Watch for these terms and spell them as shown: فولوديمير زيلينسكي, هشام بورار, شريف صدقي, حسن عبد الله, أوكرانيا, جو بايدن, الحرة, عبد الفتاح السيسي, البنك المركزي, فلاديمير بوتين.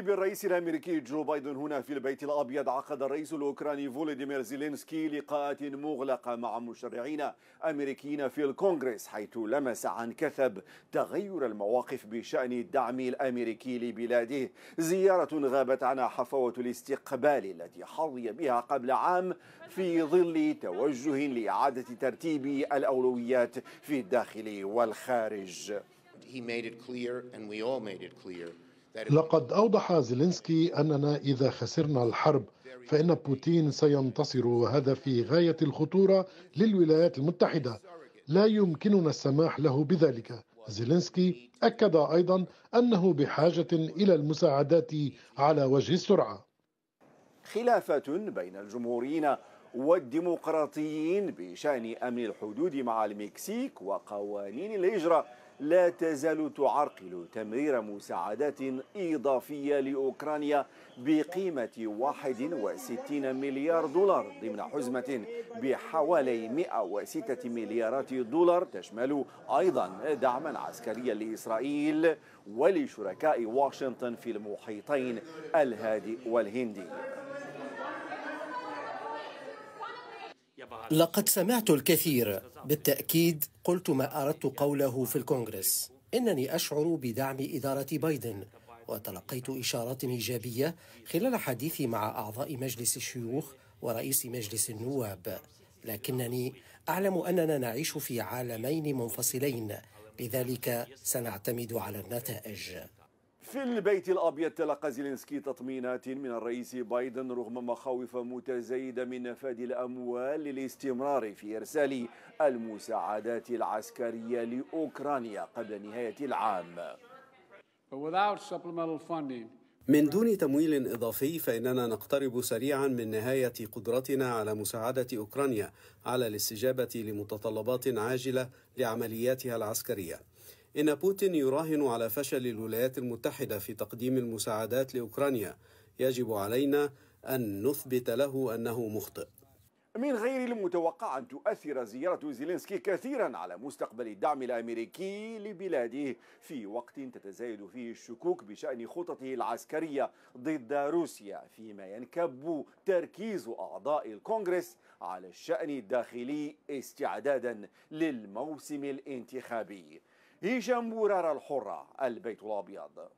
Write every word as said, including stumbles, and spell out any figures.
الجانب الرئيس الأمريكي جو بايدن هنا في البيت الأبيض، عقد الرئيس الأوكراني فولوديمير زيلينسكي لقاءات مغلقة مع مشرعين أمريكيين في الكونغرس، حيث لمس عن كثب تغير المواقف بشأن الدعم الأمريكي لبلاده. زيارة غابت عنها حفوة الاستقبال التي حظي بها قبل عام في ظل توجه لإعادة ترتيب الأولويات في الداخل والخارج. لقد أوضح زيلينسكي أننا إذا خسرنا الحرب فإن بوتين سينتصر، وهذا في غاية الخطورة للولايات المتحدة، لا يمكننا السماح له بذلك. زيلينسكي أكد أيضا أنه بحاجة إلى المساعدات على وجه السرعة. خلافات بين الجمهوريين والديمقراطيين بشأن أمن الحدود مع المكسيك وقوانين الهجرة لا تزال تعرقل تمرير مساعدات إضافية لأوكرانيا بقيمة واحد وستين مليار دولار ضمن حزمة بحوالي مئة وستة مليارات دولار، تشمل أيضا دعما عسكريا لإسرائيل ولشركاء واشنطن في المحيطين الهادئ والهندي. لقد سمعت الكثير، بالتأكيد قلت ما أردت قوله في الكونغرس. إنني أشعر بدعم إدارة بايدن، وتلقيت إشارات إيجابية خلال حديثي مع أعضاء مجلس الشيوخ ورئيس مجلس النواب، لكنني أعلم أننا نعيش في عالمين منفصلين، لذلك سنعتمد على النتائج. في البيت الأبيض تلقى زيلينسكي تطمينات من الرئيس بايدن رغم مخاوف متزايدة من نفاذ الأموال للاستمرار في إرسال المساعدات العسكرية لأوكرانيا قبل نهاية العام. من دون تمويل إضافي فإننا نقترب سريعا من نهاية قدرتنا على مساعدة أوكرانيا على الاستجابة لمتطلبات عاجلة لعملياتها العسكرية. إن بوتين يراهن على فشل الولايات المتحدة في تقديم المساعدات لأوكرانيا، يجب علينا أن نثبت له أنه مخطئ. من غير المتوقع أن تؤثر زيارة زيلينسكي كثيرا على مستقبل الدعم الأمريكي لبلاده في وقت تتزايد فيه الشكوك بشأن خططه العسكرية ضد روسيا، فيما ينكب تركيز أعضاء الكونغرس على الشأن الداخلي استعدادا للموسم الانتخابي. هشام بورار، الحرة، البيت الأبيض.